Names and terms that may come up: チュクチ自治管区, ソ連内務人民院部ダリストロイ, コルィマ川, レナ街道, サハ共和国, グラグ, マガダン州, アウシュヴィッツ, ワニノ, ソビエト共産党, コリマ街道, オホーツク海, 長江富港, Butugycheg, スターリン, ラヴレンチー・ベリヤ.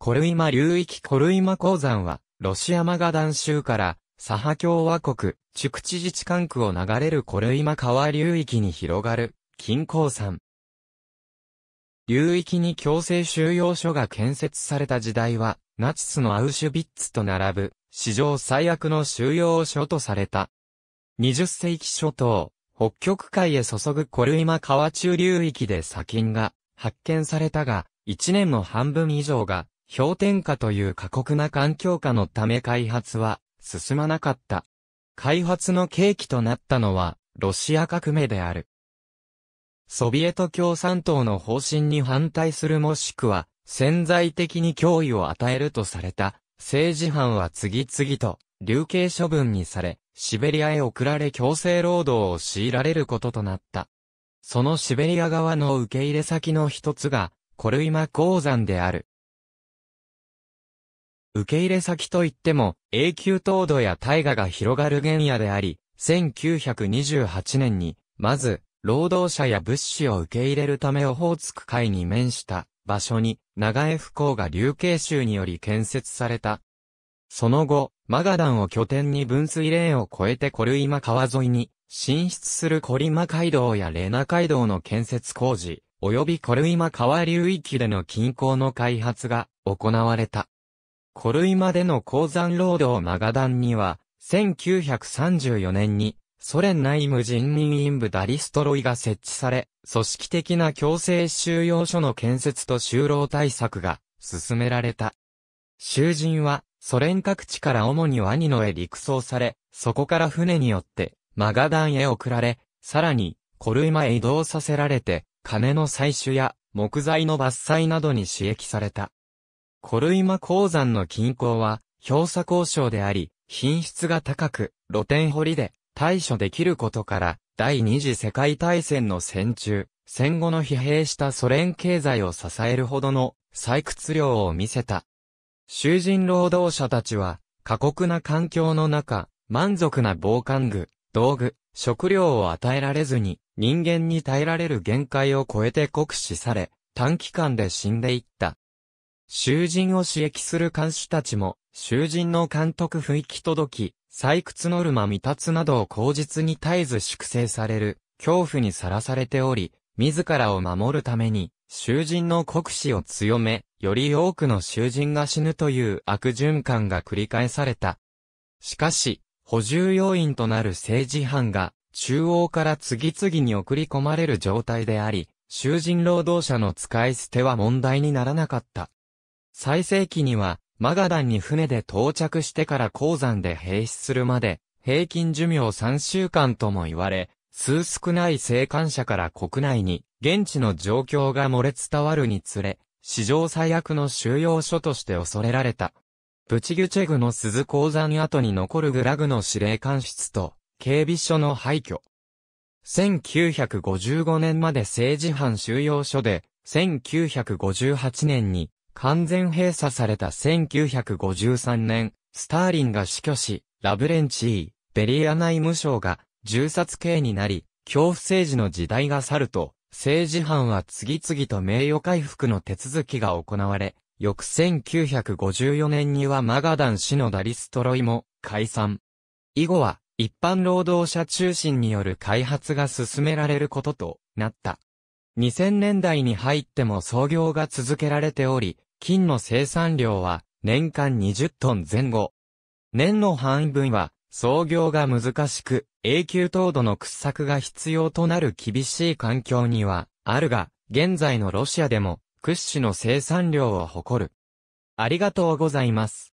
コルイマ流域コルイマ鉱山は、ロシアマガダン州から、サハ共和国、チュクチ自治管区を流れるコルイマ川流域に広がる、金鉱山。流域に強制収容所が建設された時代は、ナチスのアウシュビッツと並ぶ、史上最悪の収容所とされた。20世紀初頭、北極海へ注ぐコルイマ川中流域で砂金が発見されたが、1年の半分以上が、氷点下という過酷な環境下のため開発は進まなかった。開発の契機となったのはロシア革命である。ソビエト共産党の方針に反対するもしくは潜在的に脅威を与えるとされた政治犯は次々と流刑処分にされ、シベリアへ送られ強制労働を強いられることとなった。そのシベリア側の受け入れ先の一つがコルイマ鉱山である。受け入れ先といっても、永久凍土や大河が広がる原野であり、1928年に、まず、労働者や物資を受け入れるためオホーツク海に面した場所に、長江富港が流刑囚により建設された。その後、マガダンを拠点に分水嶺を越えてコルイマ川沿いに、進出するコリマ街道やレナ街道の建設工事、及びコルイマ川流域での金鉱の開発が行われた。コルイマでの鉱山労働マガダンには、1934年にソ連内務人民院部ダリストロイが設置され、組織的な強制収容所の建設と就労対策が進められた。囚人はソ連各地から主にワニノへ陸送され、そこから船によってマガダンへ送られ、さらにコルイマへ移動させられて、金の採取や木材の伐採などに使役された。コルイマ鉱山の金鉱は、氷砂鉱床であり、品質が高く、露天掘りで対処できることから、第二次世界大戦の戦中、戦後の疲弊したソ連経済を支えるほどの採掘量を見せた。囚人労働者たちは、過酷な環境の中、満足な防寒具、道具、食料を与えられずに、人間に耐えられる限界を超えて酷使され、短期間で死んでいった。囚人を使役する看守たちも、囚人の監督不行き届き、採掘ノルマ未達などを口実に絶えず粛清される、恐怖にさらされており、自らを守るために、囚人の酷使を強め、より多くの囚人が死ぬという悪循環が繰り返された。しかし、補充要員となる政治犯が、中央から次々に送り込まれる状態であり、囚人労働者の使い捨ては問題にならなかった。最盛期には、マガダンに船で到着してから鉱山で閉死するまで、平均寿命3週間とも言われ、数少ない生還者から国内に、現地の状況が漏れ伝わるにつれ、史上最悪の収容所として恐れられた。Butugychegの鈴鉱山跡に残るグラグの司令官室と、警備所の廃墟。1955年まで政治犯収容所で、1958年に、完全閉鎖された1953年、スターリンが死去し、ラブレンチー、ベリア内務相が銃殺刑になり、恐怖政治の時代が去ると、政治犯は次々と名誉回復の手続きが行われ、翌1954年にはマガダン市のダリストロイも解散。以後は一般労働者中心による開発が進められることとなった。2000年代に入っても操業が続けられており、金の生産量は年間20トン前後。年の半分は操業が難しく、永久凍土の掘削が必要となる厳しい環境にはあるが、現在のロシアでも屈指の生産量を誇る。ありがとうございます。